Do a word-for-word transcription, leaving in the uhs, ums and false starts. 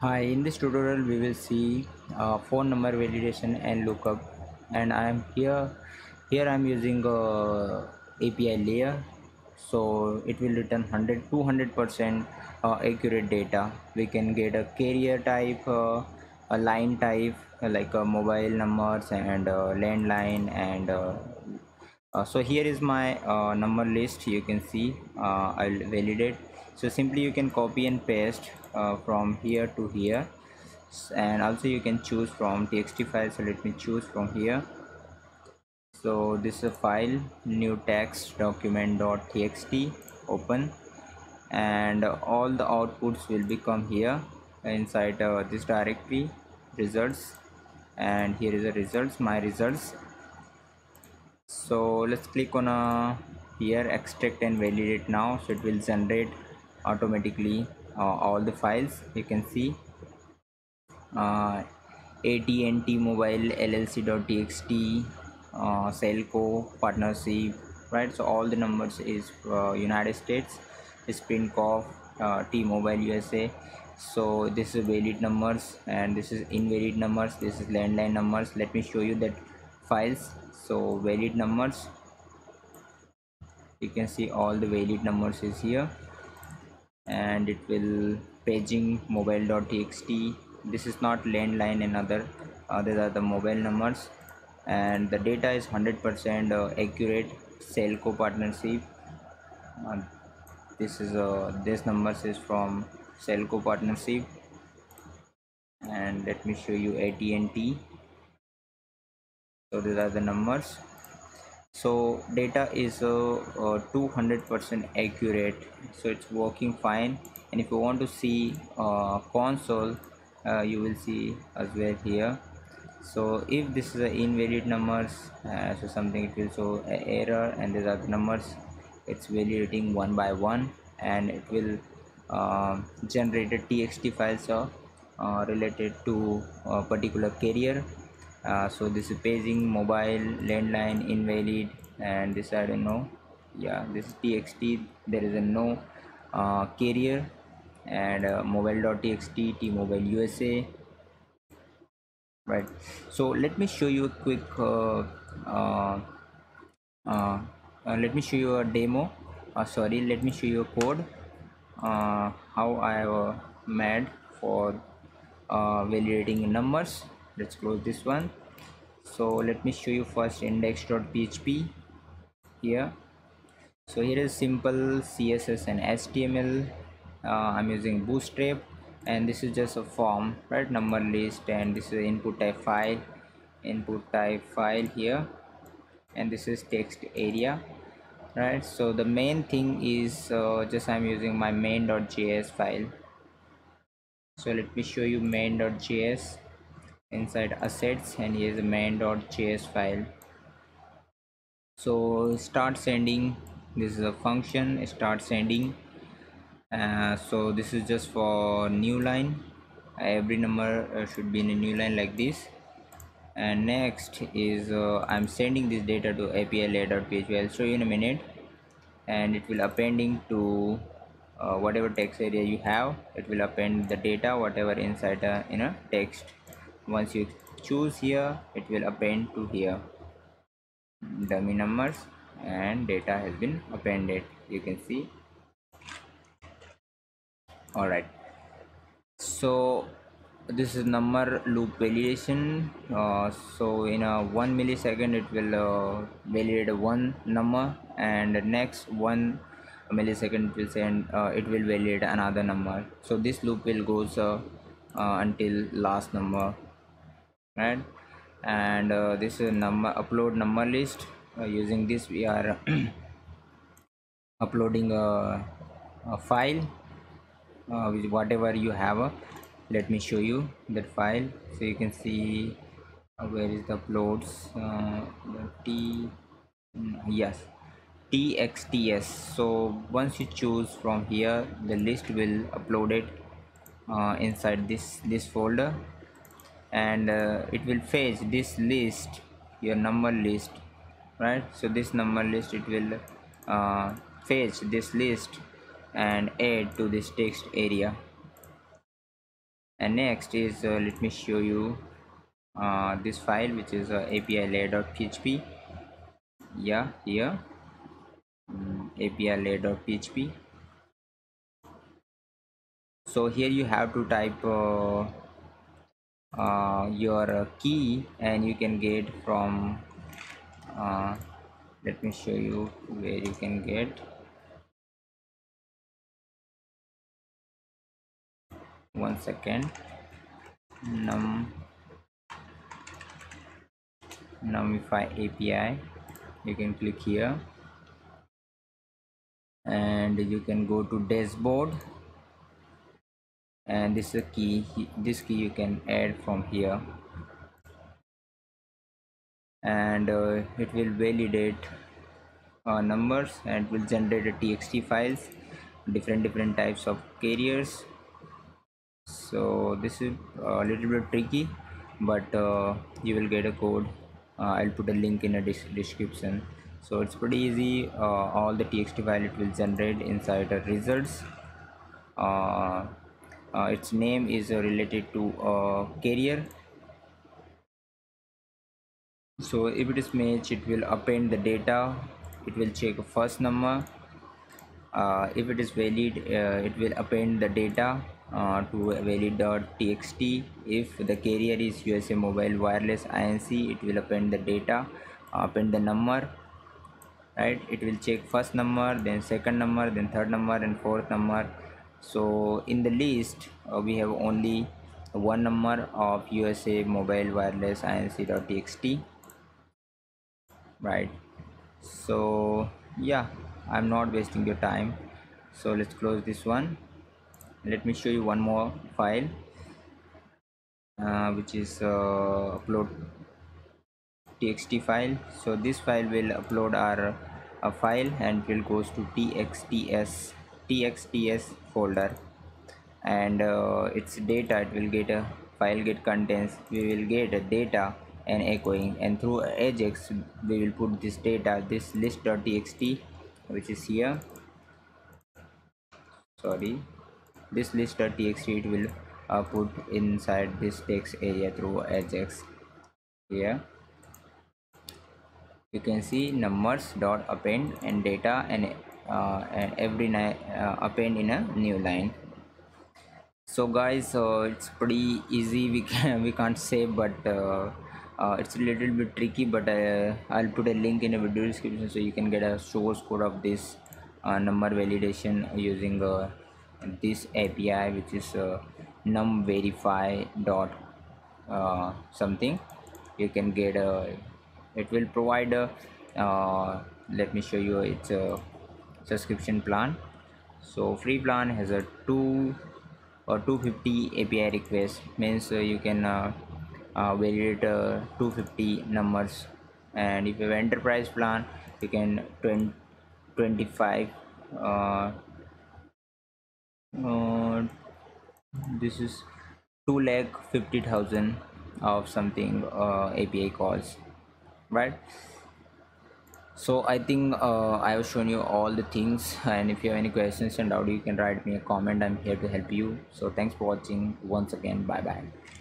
Hi, in this tutorial we will see uh, phone number validation and lookup, and I am here here I am using a A P I layer, so it will return one hundred to two hundred percent uh, accurate data. We can get a carrier type, uh, a line type uh, like uh, mobile numbers and uh, landline, and uh, uh, so here is my uh, number list. You can see uh, I'll validate. So simply you can copy and paste uh, from here to here, and also you can choose from txt file. So let me choose from here. So this is a file, new text document.txt, open, and all the outputs will become here inside uh, this directory, results, and here is the results, my results. So let's click on uh, here, extract and validate now. So it will generate automatically uh, all the files. You can see uh, A T and T mobile L L C dot T X T, uh, Cellco Partnership, right? So all the numbers is uh, United States, Sprint Corp, uh, T-Mobile U S A. So this is valid numbers and this is invalid numbers, this is landline numbers. Let me show you that files. So valid numbers, you can see all the valid numbers is here, and it will paging mobile dot T X T. This is not landline and other others are the mobile numbers, and the data is one hundred percent uh, accurate. Cellco Partnership, uh, this is uh, this numbers is from Cellco Partnership. And let me show you A T and T. So these are the numbers. So data is two hundred percent uh, uh, accurate, so it's working fine. And if you want to see uh, console, uh, you will see as well here. So if this is a invalid numbers, uh, so something it will show an error, and these are the numbers. It's validating one by one, and it will uh, generate a txt files uh, uh, related to a particular carrier. Uh, so this is paging, mobile, landline, invalid, and this I don't know. Yeah, this is txt, there is a no uh, carrier, and uh, mobile dot T X T, T-Mobile U S A, right? So let me show you a quick uh, uh, uh, uh, let me show you a demo, uh, sorry let me show you a code uh, how I have uh, made for uh, validating numbers. Let's close this one. So let me show you first index dot P H P here. So here is simple C S S and H T M L. uh, I'm using Bootstrap, and this is just a form, right? Number list, and this is input type file, input type file here, and this is text area, right? So the main thing is uh, just I'm using my main dot J S file. So let me show you main dot J S inside assets, and here is the main dot J S file. So start sending, this is a function, start sending. Uh, so this is just for new line, every number uh, should be in a new line like this. And next is uh, I'm sending this data to A P I layer dot P H P. I'll show you in a minute, and it will appending to uh, whatever text area you have. It will append the data whatever inside a, in a text. Once you choose here, it will append to here dummy numbers, and data has been appended, you can see. All right, so this is number loop validation. Uh, so in a one millisecond it will uh, validate one number, and the next one millisecond will send uh, it will validate another number. So this loop will goes uh, uh, until last number, right? And uh, this is number upload number list. Uh, using this we are uploading a, a file uh, with whatever you have. Uh, let me show you that file. So you can see uh, where is the uploads, uh, the t yes txts. So once you choose from here, the list will upload it uh, inside this this folder, and uh, it will fetch this list, your number list, right? So this number list, it will uh, fetch this list and add to this text area. And next is uh, let me show you uh, this file, which is uh, A P I layer.php. Yeah, here um, A P I layer.php. So here you have to type uh, uh, your key, and you can get from uh, let me show you where you can get. One second. Num Numify A P I. You can click here, and you can go to dashboard, and this is a key. This key you can add from here, and uh, it will validate uh, numbers and will generate a T X T files, different different types of carriers. So this is a little bit tricky, but uh, you will get a code. uh, I'll put a link in a description. So it's pretty easy. Uh, all the T X T file it will generate inside the results. Uh, uh, its name is uh, related to uh, carrier. So if it is matched, it will append the data. It will check first number. Uh, if it is valid, uh, it will append the data Uh, to valid.txt. If the carrier is U S A Mobile Wireless I N C, it will append the data, append the number, right? It will check first number, then second number, then third number, and fourth number. So in the list, uh, we have only one number of U S A Mobile Wireless I N C.txt, right? So yeah, I'm not wasting your time. So let's close this one. Let me show you one more file, uh, which is uh, upload txt file. So this file will upload our a file, and will goes to txts txts folder, and uh, its data it will get a file get contents. We will get a data and echoing, and through Ajax we will put this data, this list.txt, which is here. Sorry. This list.txt it will uh, put inside this text area through Ajax. Here you can see numbers dot append and data, and uh, and every uh, append in a new line. So guys, uh, it's pretty easy. We can we can't say, but uh, uh, it's a little bit tricky. But uh, I'll put a link in the video description, so you can get a source code of this uh, number validation using Uh, this A P I, which is uh, numverify dot uh, something. You can get a it will provide a uh, let me show you it's a subscription plan. So free plan has a two or two hundred fifty A P I requests, means uh, you can uh, uh, validate uh, two hundred fifty numbers. And if you have enterprise plan, you can twenty, twenty-five uh, Uh, this is two lakh fifty thousand of something uh, A P I calls, right? So I think uh, I have shown you all the things, and if you have any questions and doubt, you can write me a comment. I'm here to help you. So thanks for watching once again. Bye bye.